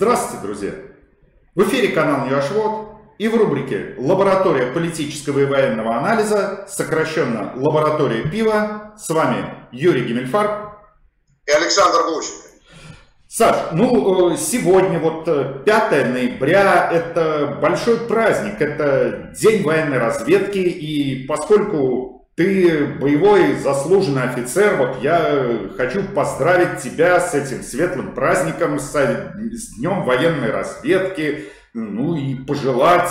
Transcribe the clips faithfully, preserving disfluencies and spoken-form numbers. Здравствуйте, друзья! В эфире канал New Rush Word и в рубрике «Лаборатория политического и военного анализа», сокращенно «Лаборатория пива». С вами Юрий Гиммельфарб и Александр Глущенко. Саш, ну сегодня вот пятое ноября, это большой праздник, это День военной разведки, и поскольку ты боевой заслуженный офицер, вот я хочу поздравить тебя с этим светлым праздником, с, с Днем военной разведки, ну и пожелать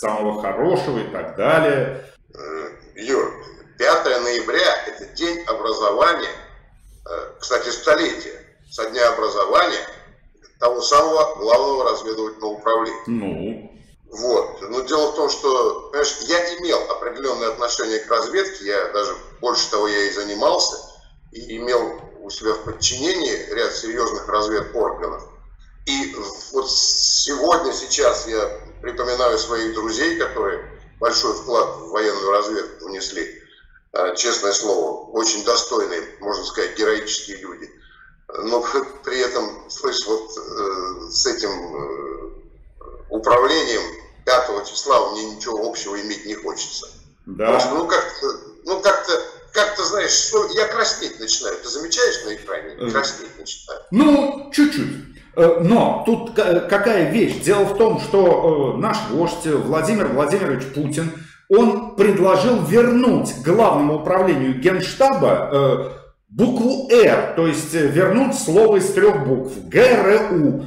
самого хорошего и так далее. Юр, пятое ноября – это день образования, кстати, столетия, со дня образования того самого главного разведывательного управления. Ну. Вот. Но дело в том, что, понимаешь, я имел определенное отношение к разведке, я даже больше того я и занимался, и имел у себя в подчинении ряд серьезных разведорганов. И вот сегодня, сейчас я припоминаю своих друзей, которые большой вклад в военную разведку внесли, честное слово, очень достойные, можно сказать, героические люди. Но при этом, слышь, вот с этим управлением пятого числа мне ничего общего иметь не хочется. Да. Потому что, ну как-то, ну как-то, как-то, знаешь, что я краснеть начинаю. Ты замечаешь на экране? Краснеть начинаю. Ну, чуть-чуть. Но тут какая вещь? Дело в том, что наш вождь Владимир Владимирович Путин, он предложил вернуть главному управлению Генштаба букву «Р», то есть вернуть слово из трех букв, ГРУ.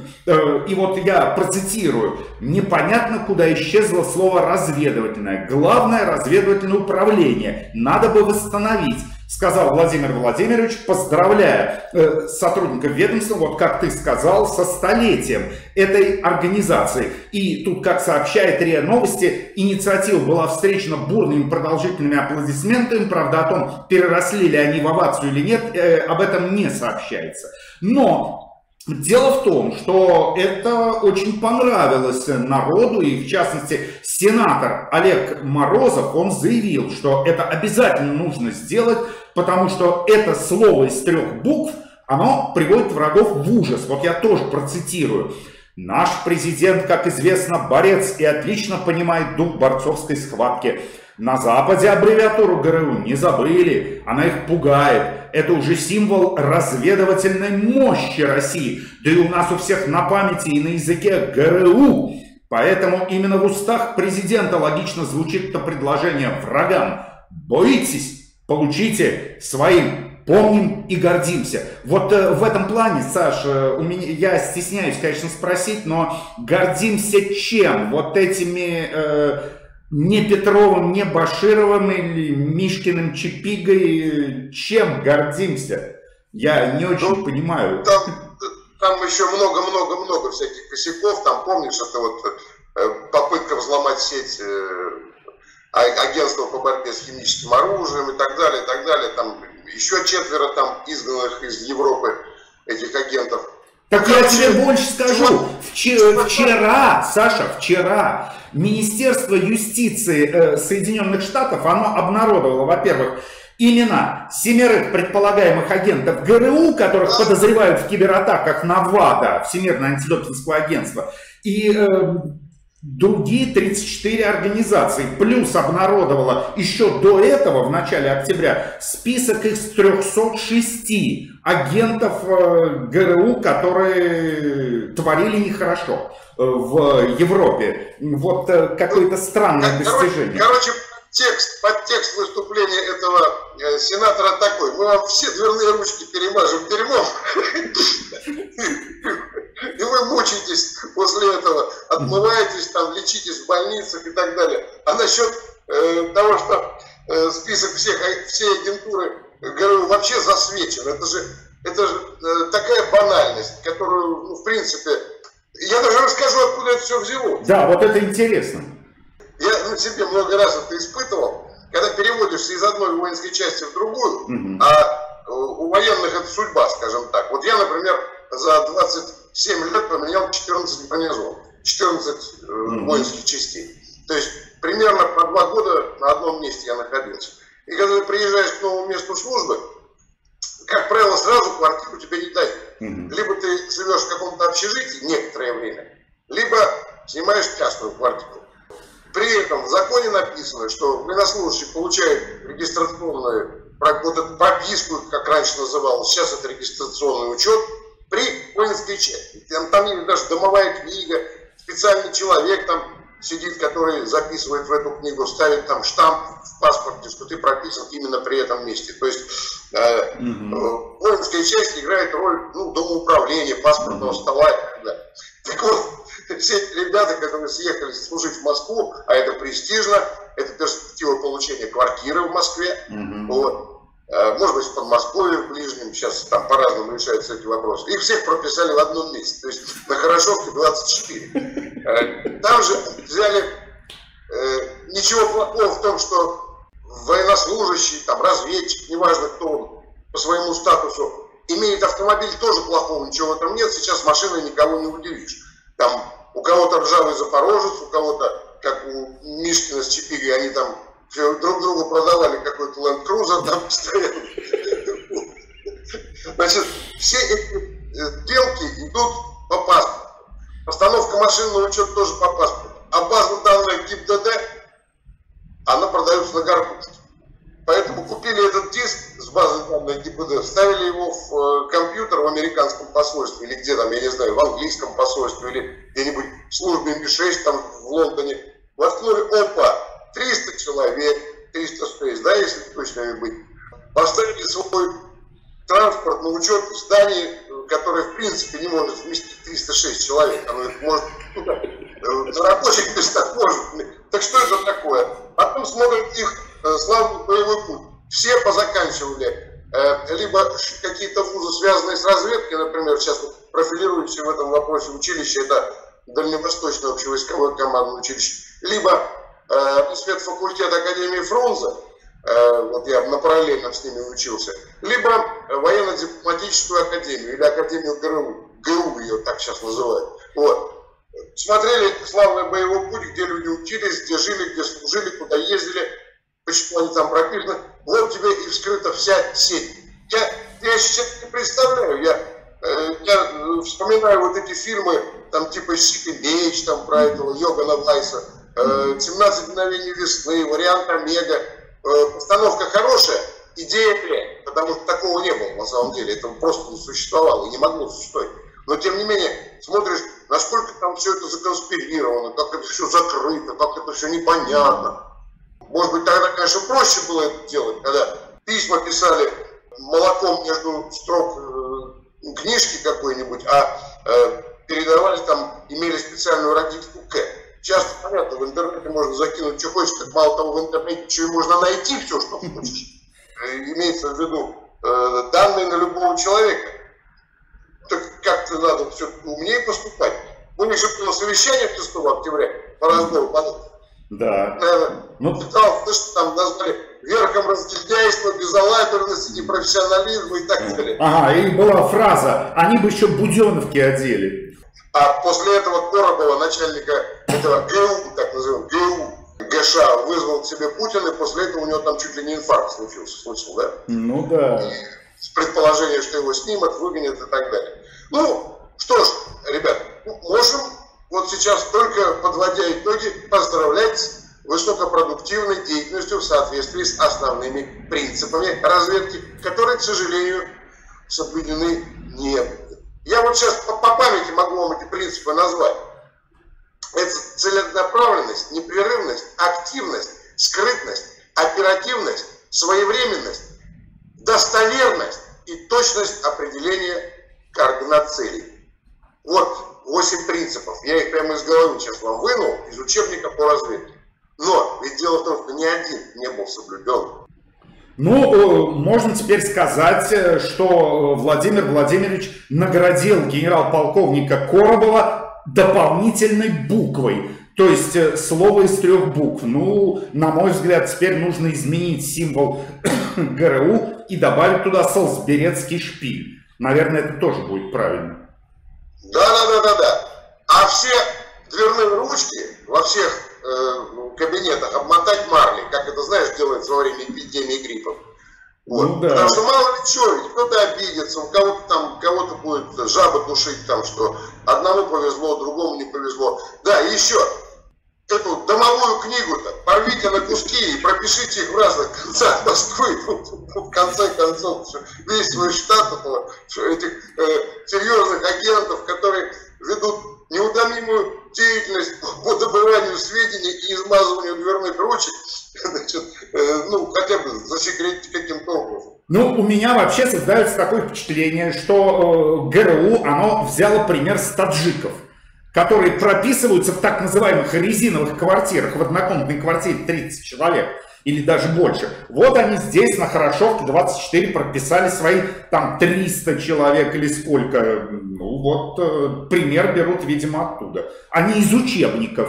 И вот я процитирую. «Непонятно, куда исчезло слово «разведывательное». Главное разведывательное управление. Надо бы восстановить», сказал Владимир Владимирович, поздравляя э, сотрудников ведомства, вот как ты сказал, со столетием этой организации. И тут, как сообщает РИА Новости, инициатива была встречена бурными продолжительными аплодисментами. Правда, о том, переросли ли они в овацию или нет, э, об этом не сообщается. Но дело в том, что это очень понравилось народу, и в частности сенатор Олег Морозов, он заявил, что это обязательно нужно сделать, потому что это слово из трех букв, оно приводит врагов в ужас. Вот я тоже процитирую. «Наш президент, как известно, борец и отлично понимает дух борцовской схватки. На Западе аббревиатуру ГРУ не забыли, она их пугает. Это уже символ разведывательной мощи России. Да и у нас у всех на памяти и на языке ГРУ. Поэтому именно в устах президента логично звучит то предложение врагам. Боитесь, получите своим, помним и гордимся». Вот э, в этом плане, Саш, э, у меня, я стесняюсь, конечно, спросить, но гордимся чем? Вот этими... Э, Не Петровым, не Башировым или Мишкиным, Чепигой. Чем гордимся? Я не очень ну, понимаю. Там, там еще много-много-много всяких косяков. Там, помнишь, это вот попытка взломать сеть агентства по борьбе с химическим оружием и так далее, и так далее. Там еще четверо там изгнанных из Европы этих агентов. Так я тебе больше скажу. Вчера, вчера, Саша, вчера Министерство юстиции э, Соединенных Штатов, оно обнародовало, во-первых, имена семерых предполагаемых агентов ГРУ, которых подозревают в кибератаках на ВАДА, Всемирное антидопинговое агентство, и э, другие тридцать четыре организации. Плюс обнародовало еще до этого, в начале октября, список из трёхсот шести агентов э, ГРУ, которые творили нехорошо в Европе. Вот какое-то странное достижение. Короче, короче, текст, подтекст выступления этого сенатора такой: мы вам все дверные ручки перемажем дерьмом, и вы мучаетесь после этого, отмываетесь, там, лечитесь в больницах и так далее. А насчет того, что список всех, всей агентуры ГРУ вообще засвечен, это же, это же такая банальность, которую, ну, в принципе... Я даже расскажу, откуда это все взялось. Да, вот это интересно. Я на себе много раз это испытывал, когда переводишься из одной воинской части в другую, угу. А у военных это судьба, скажем так. Вот я, например, за двадцать семь лет поменял четырнадцать гарнизонов, четырнадцать угу. воинских частей. То есть примерно по два года на одном месте я находился. И когда ты приезжаешь к новому месту службы, как правило, сразу квартиру тебе не дают. Mm-hmm. Либо ты живешь в каком-то общежитии некоторое время, либо снимаешь частную квартиру. При этом в законе написано, что военнослужащий получает регистрационную, вот эту прописку, как раньше называлось, сейчас это регистрационный учет, при воинской части. Там, там есть даже домовая книга, специальный человек там сидит, который записывает в эту книгу, ставит там штамп в паспорте, что ты прописан именно при этом месте. То есть э, угу. воинская часть играет роль, ну, домоуправления, паспортного угу. стола и так далее. Так вот, все эти ребята, которые съехали служить в Москву, а это престижно, это перспектива получения квартиры в Москве, угу. вот, э, может быть, в Подмосковье, в ближнем, сейчас там по-разному решаются эти вопросы. Их всех прописали в одном месте, то есть на Хорошовке двадцать четыре. Там же взяли э, ничего плохого в том, что военнослужащий, там, разведчик, неважно кто он, по своему статусу, имеет автомобиль, тоже плохого, ничего в этом нет, сейчас машиной никого не удивишь. Там у кого-то ржавый запорожец, у кого-то, как у Мишкина с Чепигой, они там друг другу продавали какой-то Land Cruiser, там постоянно. Значит, все эти сделки идут по паспорту. Постановка машинного учета тоже по паспорту. А база данных ГИБДД, она продается на горбушке. Поэтому купили этот диск с базы данных ГИБДД, вставили его в компьютер в американском посольстве, или где там, я не знаю, в английском посольстве, или где-нибудь в службе эм шесть там в Лондоне. Воткнули, опа, триста человек, триста шесть, да, если точно быть. Поставили свой транспорт на учет в здании, которое в принципе не может вместить триста шесть человек, оно может на рабочих местах может. Так что это такое? Потом смотрят их э, славный боевой путь. Все позаканчивали э, либо какие-то вузы, связанные с разведкой, например, сейчас профилирующие в этом вопросе училище, это Дальневосточное общевойсковое командное училище, либо э, спецфакультет Академии Фрунзе, вот я на параллельном с ними учился, либо военно-дипломатическую академию или академию ГРУ, ГРУ ее так сейчас называют. Вот. Смотрели славный боевой путь, где люди учились, где жили, где служили, куда ездили, почему они там прописаны. Вот тебе и вскрыта вся сеть. Я, я сейчас не представляю, я, я вспоминаю вот эти фильмы, там типа «Щит и меч», там про этого Йогана Тайса, «семнадцать мгновений весны», «Вариант Омега». Постановка хорошая, идея дрянь, потому что такого не было на самом деле, этого просто не существовало и не могло существовать. Но тем не менее, смотришь, насколько там все это законспирировано, как это все закрыто, как это все непонятно. Может быть, тогда, конечно, проще было это делать, когда письма писали молоком между строк книжки какой-нибудь, а передавали там, имели специальную родительскую «К». Часто, понятно, в интернете можно закинуть, что хочешь, так мало того, в интернете еще и можно найти все, что хочешь. Имеется в виду э, данные на любого человека. Так как-то надо все умнее поступать. У них же было совещание шестого октября по раздору подать. Да. Наверное, ну... читал, ты что там назвали верхом разгильдяйства, безалаберности, непрофессионализма и так далее. Ага, и была фраза, они бы еще буденовки одели. А после этого Коробова, начальника этого ГУ, так называемого ГУ, ГШ, вызвал к себе Путин, и после этого у него там чуть ли не инфаркт случился, слышал, да? Ну да. И с предположением, что его снимут, выгонят и так далее. Ну, что ж, ребят, можем вот сейчас, только подводя итоги, поздравлять с высокопродуктивной деятельностью в соответствии с основными принципами разведки, которые, к сожалению, соблюдены не были. Я вот сейчас по, по памяти могу вам эти принципы назвать. Это целенаправленность, непрерывность, активность, скрытность, оперативность, своевременность, достоверность и точность определения координат целей. Вот восемь принципов. Я их прямо из головы сейчас вам вынул, из учебника по разведке. Но ведь дело в том, что ни один не был соблюден. Ну, можно теперь сказать, что Владимир Владимирович наградил генерал-полковника Коробова дополнительной буквой. То есть слово из трех букв. Ну, на мой взгляд, теперь нужно изменить символ ГРУ и добавить туда солсберецкий шпиль. Наверное, это тоже будет правильно. Да-да-да-да-да. А все дверные ручки во всех... в кабинетах обмотать марлей, как это, знаешь, делается во время эпидемии гриппа. Вот. Ну, да. Потому что мало ли чего, кто-то обидится, у кого-то там, кого-то будет жаба душить, там, что одному повезло, другому не повезло. Да, и еще, эту домовую книгу-то порвите на куски и пропишите их в разных концах Москвы. В конце концов, весь свой штат этих серьезных агентов, которые ведут неутомимую деятельность по добыванию сведений и измазыванию дверных ручек, значит, ну, хотя бы засекретить каким-то образом. Ну, у меня вообще создается такое впечатление, что ГРУ, оно взяло пример с таджиков, которые прописываются в так называемых резиновых квартирах, в однокомнатной квартире тридцать человек или даже больше. Вот они здесь на Хорошовке двадцать четыре прописали свои там триста человек или сколько. Ну вот пример берут, видимо, оттуда, а не из учебников.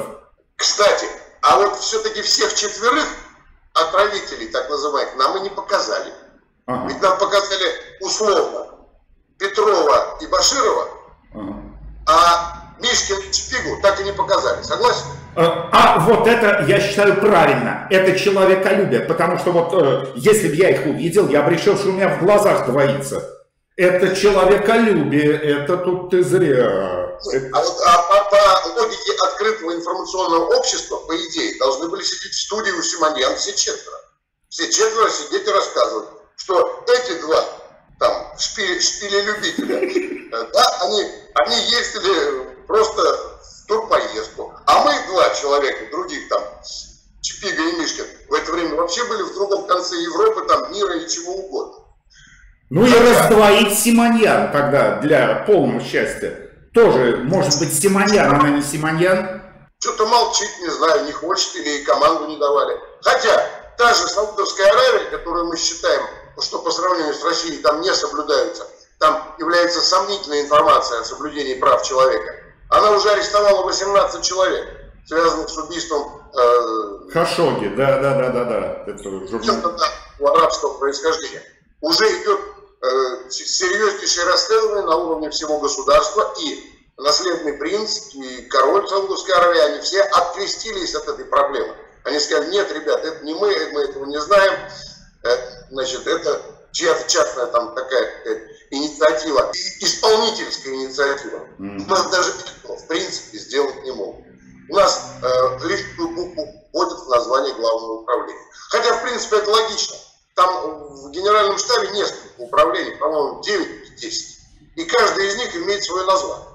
Кстати, а вот все-таки всех четверых отравителей, так называемых, нам и не показали. Ага. Ведь нам показали условно Петрова и Баширова, ага, а Мишкин и Чепигу так и не показали, согласен? А, а вот это, я считаю, правильно. Это человеколюбие, потому что вот э, если бы я их увидел, я бы решил, что у меня в глазах двоится. Это человеколюбие, это тут ты зря. Нет, это... А, вот, а по, по логике открытого информационного общества, по идее, должны были сидеть в студии у Симоньян все четверо. Все четверо сидеть и рассказывать, что эти два там шпилелюбителя, да, они, они ездили... просто в турпоездку. А мы два человека, других там, Чепига и Мишкин, в это время вообще были в другом конце Европы, там, мира и чего угодно. Ну и раздвоить Симоньян тогда для полного счастья. Тоже, может быть, Симоньян, она не Симоньян. Что-то молчит, не знаю, не хочет или ей команду не давали. Хотя, та же Саудовская Аравия, которую мы считаем, что по сравнению с Россией там не соблюдаются, там является сомнительная информация о соблюдении прав человека. Она уже арестовала восемнадцать человек, связанных с убийством э, Хашоги, да, да, да, да, да. Это арабского происхождения. Уже идет э, серьезнейшее расследование на уровне всего государства, и наследный принц, и король Солсберецкий, они все открестились от этой проблемы. Они сказали: нет, ребят, это не мы, мы этого не знаем, э, значит, это чья-то частная там такая э, инициатива, исполнительская инициатива. Mm-hmm. У нас даже в принципе сделать не могут. У нас э, лишнюю букву вводят в название главного управления. Хотя, в принципе, это логично. Там в генеральном штабе несколько управлений, по-моему, девять или десять. И каждый из них имеет свое название.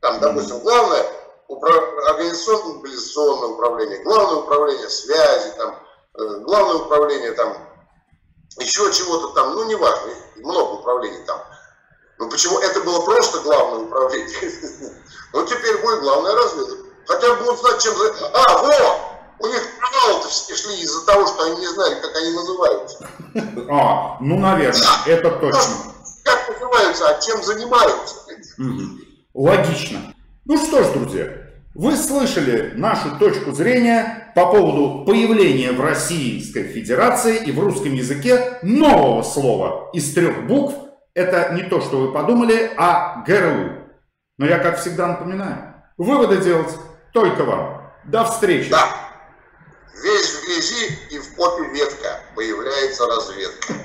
Там, допустим, главное управ... организационно-мобилизационное управление, главное управление связи, там, э, главное управление там, еще чего-то там, ну, неважно, много управлений там. Ну, почему это было просто главное управление? Ну, теперь будет главное разведка. Хотя бы будут знать, чем... А, во! У них провалы-то все шли из-за того, что они не знали, как они называются. А, ну, наверное, это точно. Как называются, а чем занимаются. Логично. Ну что ж, друзья, вы слышали нашу точку зрения по поводу появления в Российской Федерации и в русском языке нового слова из трех букв. Это не то, что вы подумали, а ГРУ. Но я, как всегда, напоминаю, выводы делать только вам. До встречи. Да. Весь в грязи и в попе ветка, появляется разведка.